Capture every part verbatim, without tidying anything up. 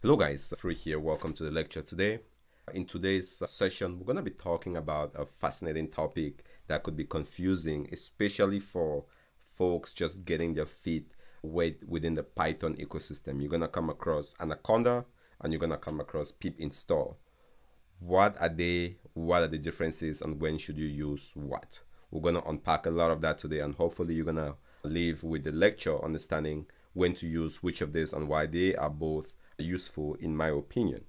Hello guys, Fru here, welcome to the lecture today. In today's session, we're going to be talking about a fascinating topic that could be confusing, especially for folks just getting their feet wet within the Python ecosystem. You're going to come across Anaconda and you're going to come across Pip install. What are they? What are the differences and when should you use what? We're going to unpack a lot of that today, and hopefully you're going to leave with the lecture understanding when to use which of these and why they are both useful in my opinion.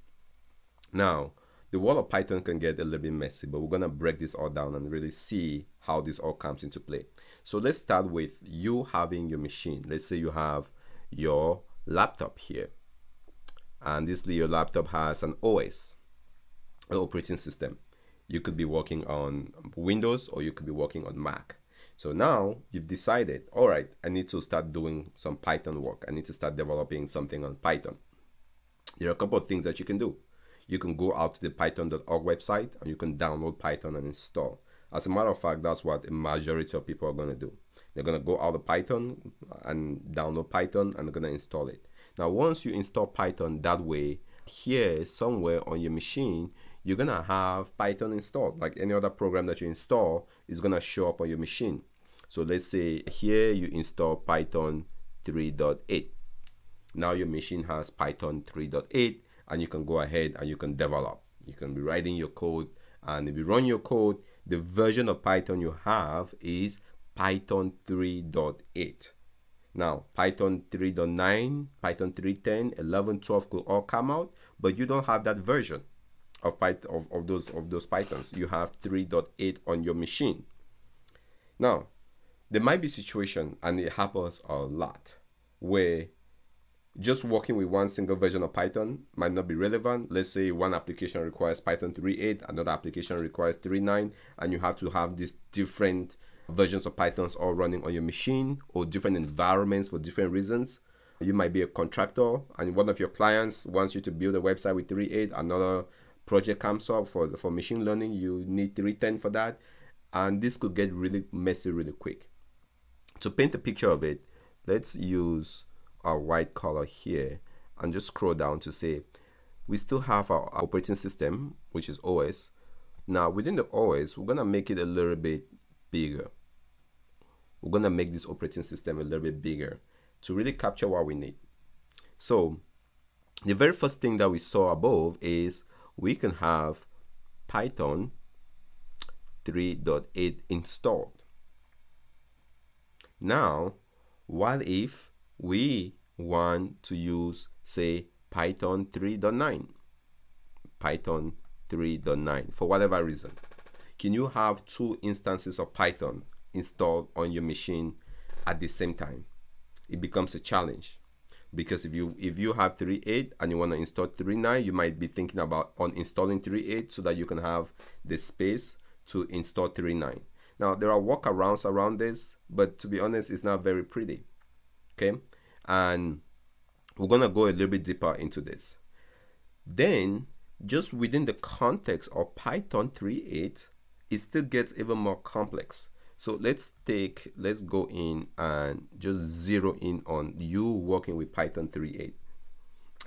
Now, the world of Python can get a little bit messy, but we're going to break this all down and really see how this all comes into play. So let's start with you having your machine. Let's say you have your laptop here, and this your laptop has an O S, an operating system. You could be working on Windows or you could be working on Mac. So now you've decided, all right, I need to start doing some Python work. I need to start developing something on Python. There are a couple of things that you can do. You can go out to the python dot org website and you can download Python and install. As a matter of fact, that's what a majority of people are going to do. They're going to go out of Python and download Python and they're going to install it. Now, once you install Python that way, here somewhere on your machine, you're going to have Python installed. Like any other program that you install is going to show up on your machine. So let's say here you install Python three point eight. Now your machine has Python three point eight and you can go ahead and you can develop. You can be writing your code, and if you run your code, the version of Python you have is Python three point eight. Now Python three point nine, Python three point ten, eleven, twelve could all come out, but you don't have that version of, Python, of, of, those, of those Pythons. You have three point eight on your machine. Now, there might be situation, and it happens a lot, where just working with one single version of Python might not be relevant. Let's say one application requires Python three point eight, another application requires three point nine, and you have to have these different versions of Pythons all running on your machine or different environments for different reasons. You might be a contractor and one of your clients wants you to build a website with three point eight, another project comes up for, for machine learning, you need three point ten for that, and this could get really messy really quick. To paint a picture of it, let's use our white color here and just scroll down to say we still have our operating system, which is O S. Now within the O S, we're gonna make it a little bit bigger. We're gonna make this operating system a little bit bigger to really capture what we need. So the very first thing that we saw above is we can have Python three point eight installed. Now, what if we want to use, say, Python three point nine, Python three point nine, for whatever reason? Can you have two instances of Python installed on your machine at the same time? It becomes a challenge, because if you if you have three point eight and you want to install three point nine, you might be thinking about uninstalling three point eight so that you can have the space to install three point nine. Now, there are workarounds around this, but to be honest, it's not very pretty. Okay, and we're gonna go a little bit deeper into this. Then, just within the context of Python three point eight, it still gets even more complex. So let's take, let's go in and just zero in on you working with Python three point eight.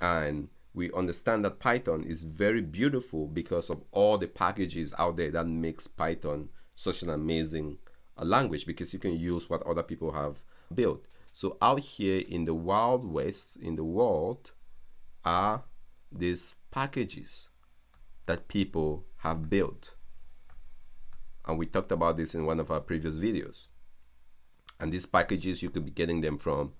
And we understand that Python is very beautiful because of all the packages out there that makes Python such an amazing language, because you can use what other people have built. So out here in the Wild West, in the world, are these packages that people have built. And we talked about this in one of our previous videos. And these packages, you could be getting them from,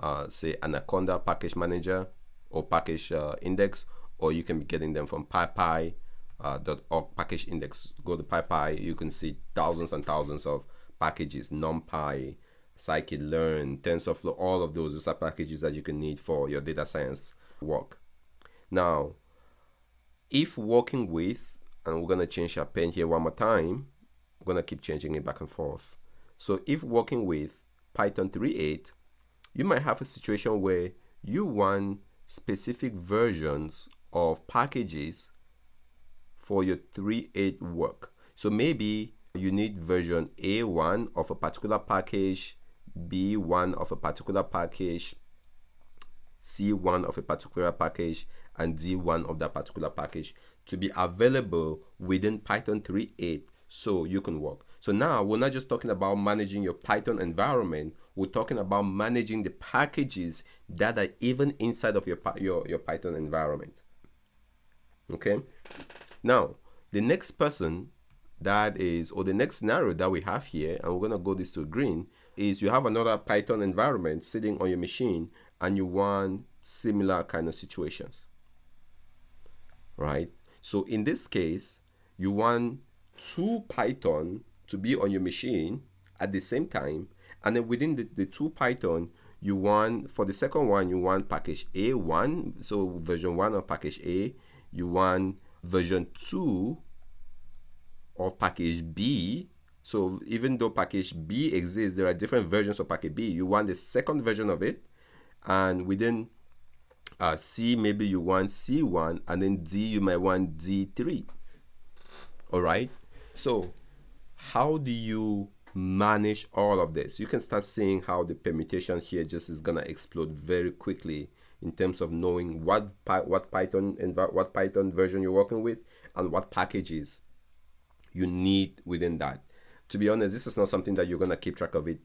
uh, say, Anaconda Package Manager or Package uh, Index, or you can be getting them from PyPI uh, .org Package Index. Go to PyPI, you can see thousands and thousands of packages, NumPy, scikit-learn, TensorFlow, all of those, those are packages that you can need for your data science work. Now, if working with, and we're gonna change our pen here one more time, we're gonna keep changing it back and forth. So if working with Python three point eight, you might have a situation where you want specific versions of packages for your three point eight work. So maybe you need version A one of a particular package, B one of a particular package, C one of a particular package, and D one of that particular package to be available within Python three point eight so you can work. So now we're not just talking about managing your Python environment, we're talking about managing the packages that are even inside of your, your, your Python environment. Okay, now the next person that is, or the next scenario that we have here, and we're gonna go this to green, is you have another Python environment sitting on your machine and you want similar kind of situations, right? So in this case, you want two Python to be on your machine at the same time, and then within the, the two Python, you want, for the second one, you want package A one, so version one of package A, you want version two of package B. So even though package B exists, there are different versions of package B. You want the second version of it, and within uh, C, maybe you want C one, and then D, you might want D three. All right, so how do you manage all of this? You can start seeing how the permutation here just is gonna explode very quickly in terms of knowing what what Python what Python version you're working with and what packages you need within that. To be honest, this is not something that you're gonna keep track of it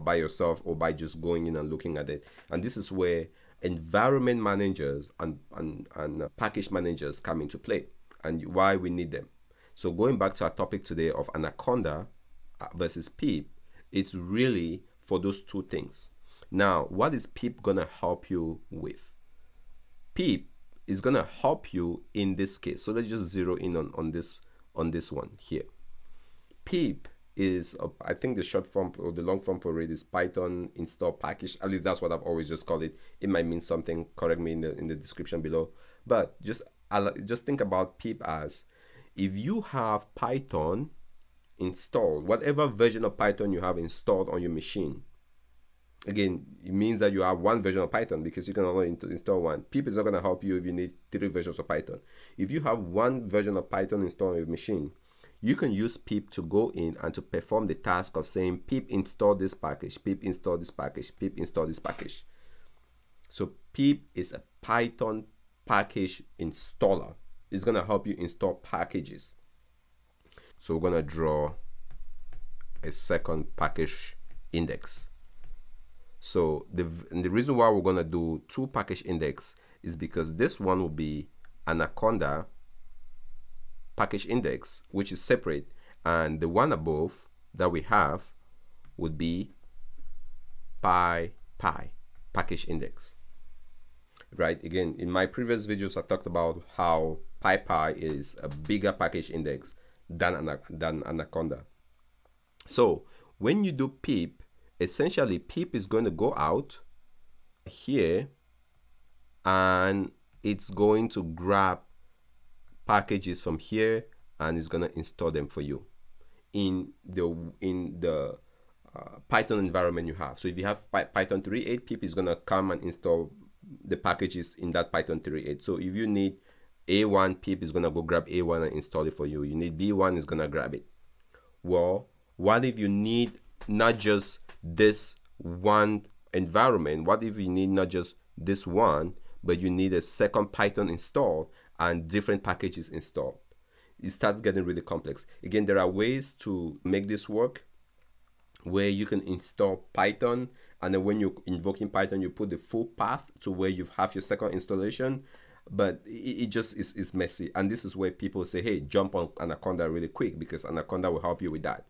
by yourself or by just going in and looking at it. And this is where environment managers and, and, and package managers come into play and why we need them. So going back to our topic today of Anaconda versus Pip, it's really for those two things. Now, what is Pip gonna help you with? Pip is gonna help you in this case. So let's just zero in on, on this on this one here. Pip is, a, I think the short form or the long form for it is Python install package. At least that's what I've always just called it. It might mean something. Correct me in the in the description below. But just just think about Pip as, if you have Python installed, whatever version of Python you have installed on your machine. Again, it means that you have one version of Python because you can only install one. Pip is not going to help you if you need three versions of Python. If you have one version of Python installed on your machine, you can use Pip to go in and to perform the task of saying, Pip install this package, Pip install this package, Pip install this package. So Pip is a Python package installer. It's going to help you install packages. So we're going to draw a second package index. So the, the reason why we're going to do two package index is because this one will be Anaconda package index, which is separate. And the one above that we have would be PyPI package index, right? Again, in my previous videos, I talked about how PyPI is a bigger package index than, than Anaconda. So when you do Pip, essentially, Pip is going to go out here and it's going to grab packages from here and it's going to install them for you in the in the uh, Python environment you have. So if you have Python three point eight, Pip is going to come and install the packages in that Python three point eight. So if you need A one, Pip is going to go grab A one and install it for you. You need B one, is going to grab it. Well, what if you need not just this one environment? What if you need not just this one, but you need a second Python install and different packages installed? It starts getting really complex. Again, there are ways to make this work where you can install Python, and then when you're invoking Python, you put the full path to where you have your second installation, but it, it just is, is messy. And this is where people say, hey, jump on Anaconda really quick because Anaconda will help you with that.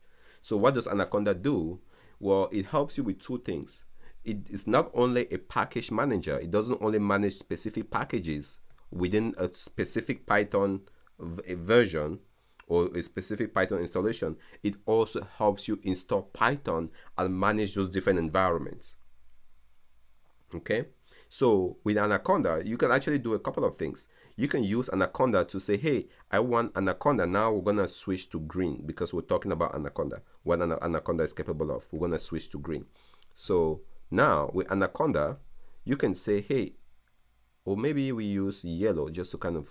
So what does Anaconda do? Well, it helps you with two things. It is not only a package manager. It doesn't only manage specific packages within a specific Python version or a specific Python installation. It also helps you install Python and manage those different environments. Okay? So with Anaconda, you can actually do a couple of things. You can use Anaconda to say, hey, I want Anaconda. Now we're going to switch to green because we're talking about Anaconda, what Anaconda is capable of. We're going to switch to green. So now with Anaconda, you can say, hey, or maybe we use yellow just to kind of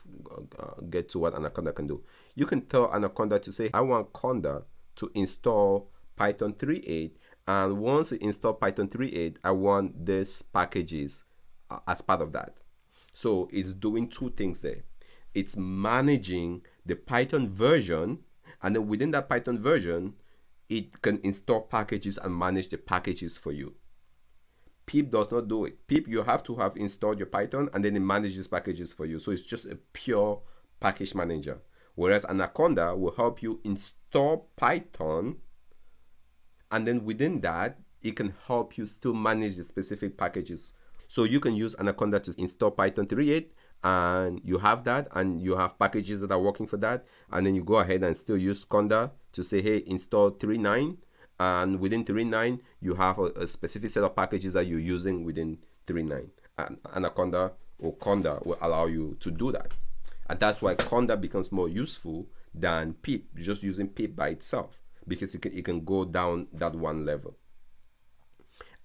uh, get to what Anaconda can do. You can tell Anaconda to say, I want Conda to install Python three point eight And once you install Python three point eight, I want these packages uh, as part of that. So it's doing two things there. It's managing the Python version, and then within that Python version, it can install packages and manage the packages for you. Pip does not do it. Pip, you have to have installed your Python, and then it manages packages for you. So it's just a pure package manager. Whereas Anaconda will help you install Python, and then within that, it can help you still manage the specific packages. So you can use Anaconda to install Python three point eight, and you have that, and you have packages that are working for that, and then you go ahead and still use Conda to say, hey, install three point nine, and within three point nine, you have a, a specific set of packages that you're using within three point nine, and Anaconda or Conda will allow you to do that. And that's why Conda becomes more useful than Pip, just using Pip by itself, because it can, it can go down that one level.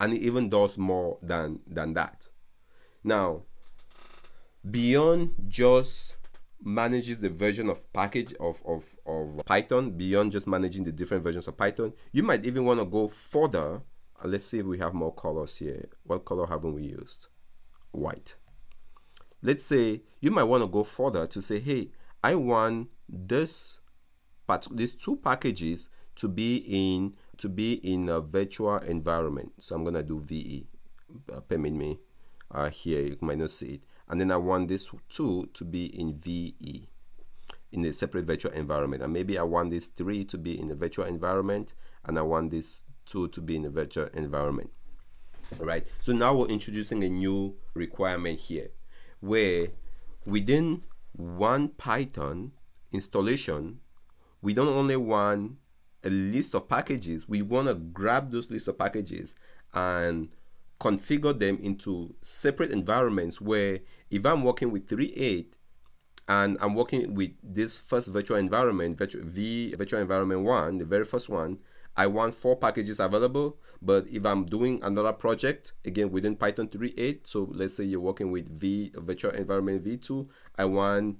And it even does more than, than that. Now, beyond just manages the version of package of, of, of Python, beyond just managing the different versions of Python, you might even want to go further. Let's see if we have more colors here. What color haven't we used? White. Let's say you might want to go further to say, hey, I want this, but these two packages to be in to be in a virtual environment. So I'm gonna do V E. Uh, permit me. Uh, here you might not see it. And then I want this two to be in V E, in a separate virtual environment. And maybe I want these three to be in a virtual environment, and I want these two to be in a virtual environment. All right. So now we're introducing a new requirement here, where within one Python installation, we don't only want a list of packages, we want to grab those lists of packages and configure them into separate environments where if I'm working with three point eight and I'm working with this first virtual environment, virtual, v, virtual environment one, the very first one, I want four packages available. But if I'm doing another project, again, within Python three point eight, so let's say you're working with V, virtual environment V two, I want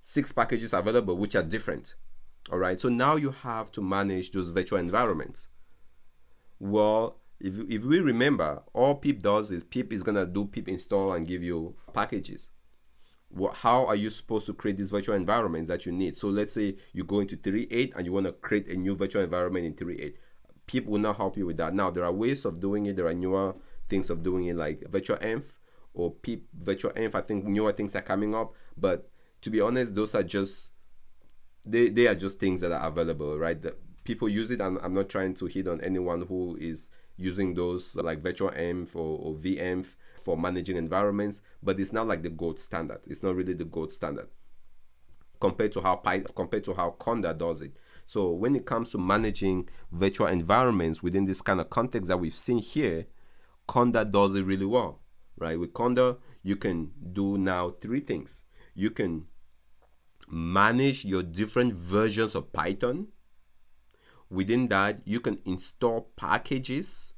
six packages available, which are different. All right, so now you have to manage those virtual environments. Well, if, if we remember, all Pip does is Pip is gonna do Pip install and give you packages. Well, how are you supposed to create these virtual environments that you need? So let's say you go into three point eight and you wanna create a new virtual environment in three point eight. Pip will not help you with that. Now, there are ways of doing it. There are newer things of doing it, like virtualenv or Pip virtualenv. I think newer things are coming up, but to be honest, those are just They, they are just things that are available, right? The people use it, and I'm not trying to hit on anyone who is using those, like virtualenv or, or venv for managing environments, but it's not like the gold standard. It's not really the gold standard compared to how Python, compared to how Conda does it. So when it comes to managing virtual environments within this kind of context that we've seen here, Conda does it really well, right? With Conda, you can do now three things. You can manage your different versions of Python. Within that, you can install packages.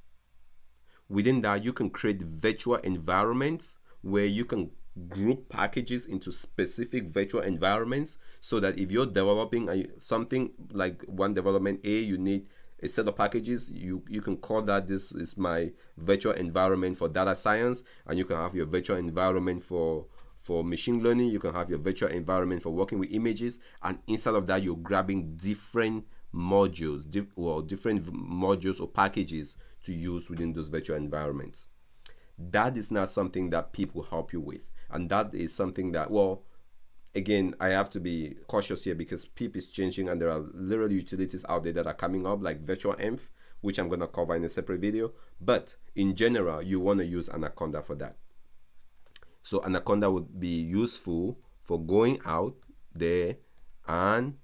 Within that, you can create virtual environments where you can group packages into specific virtual environments, so that if you're developing something like one development A, you need a set of packages. You, you can call that, this is my virtual environment for data science, and you can have your virtual environment for For machine learning, you can have your virtual environment for working with images, and inside of that, you're grabbing different modules, diff well, different modules or packages to use within those virtual environments. That is not something that Pip will help you with, and that is something that, well, again, I have to be cautious here because Pip is changing, and there are literally utilities out there that are coming up, like virtualenv, which I'm gonna cover in a separate video. But in general, you want to use Anaconda for that. So Anaconda would be useful for going out there and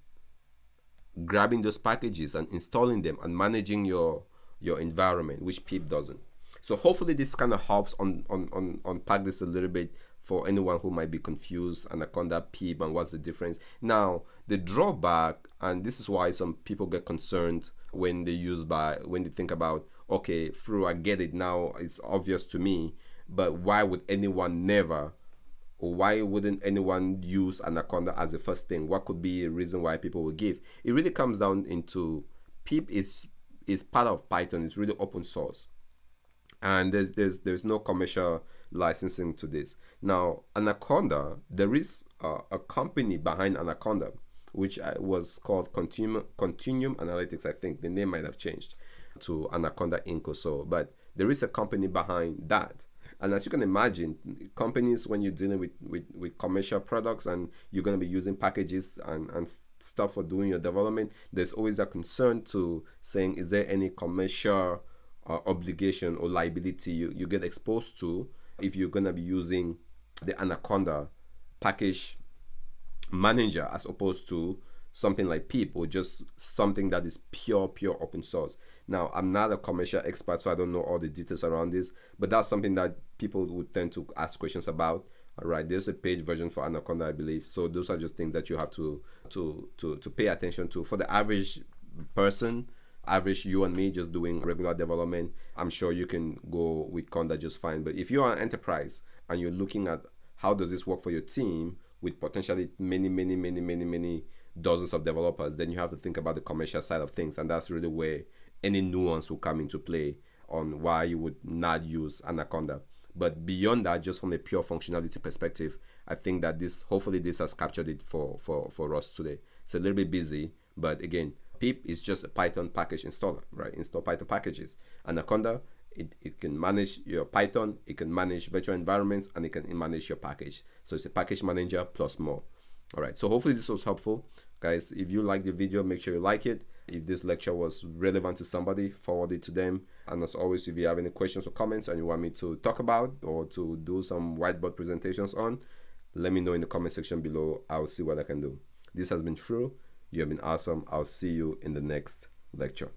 grabbing those packages and installing them and managing your, your environment, which Pip doesn't. So hopefully this kind of helps on, on, on, unpack this a little bit for anyone who might be confused, Anaconda, Pip, and what's the difference. Now, the drawback, and this is why some people get concerned when they use by, when they think about, okay, Fru, I get it now, it's obvious to me, but why would anyone never, or why wouldn't anyone use Anaconda as the first thing? What could be a reason why people would give? It really comes down into Pip is is part of Python. It's really open source, and there's there's there's no commercial licensing to this. Now, Anaconda, there is uh, a company behind Anaconda, which was called Continuum, Continuum Analytics. I think the name might have changed to Anaconda Incorporated or so, but there is a company behind that. And as you can imagine, companies, when you're dealing with, with, with commercial products and you're going to be using packages and, and stuff for doing your development, there's always a concern to saying, is there any commercial uh, obligation or liability you, you get exposed to if you're going to be using the Anaconda package manager as opposed to something like Pip or just something that is pure, pure open source. Now, I'm not a commercial expert, so I don't know all the details around this, but that's something that people would tend to ask questions about. All right, there's a paid version for Anaconda, I believe. So those are just things that you have to, to, to, to pay attention to. For the average person, average you and me just doing regular development, I'm sure you can go with Conda just fine. But if you are an enterprise and you're looking at how does this work for your team with potentially many, many, many, many, many dozens of developers, then you have to think about the commercial side of things, and that's really where any nuance will come into play on why you would not use Anaconda. But beyond that, just from a pure functionality perspective, I think that this, hopefully this has captured it for for for us today. It's a little bit busy, but again, Pip is just a Python package installer, right? Install Python packages. Anaconda, It, it can manage your Python, it can manage virtual environments, and it can manage your package. So it's a package manager plus more. All right, so hopefully this was helpful. Guys, if you like the video, make sure you like it. If this lecture was relevant to somebody, forward it to them. And as always, if you have any questions or comments and you want me to talk about or to do some whiteboard presentations on, let me know in the comment section below. I'll see what I can do. This has been Fru. You have been awesome. I'll see you in the next lecture.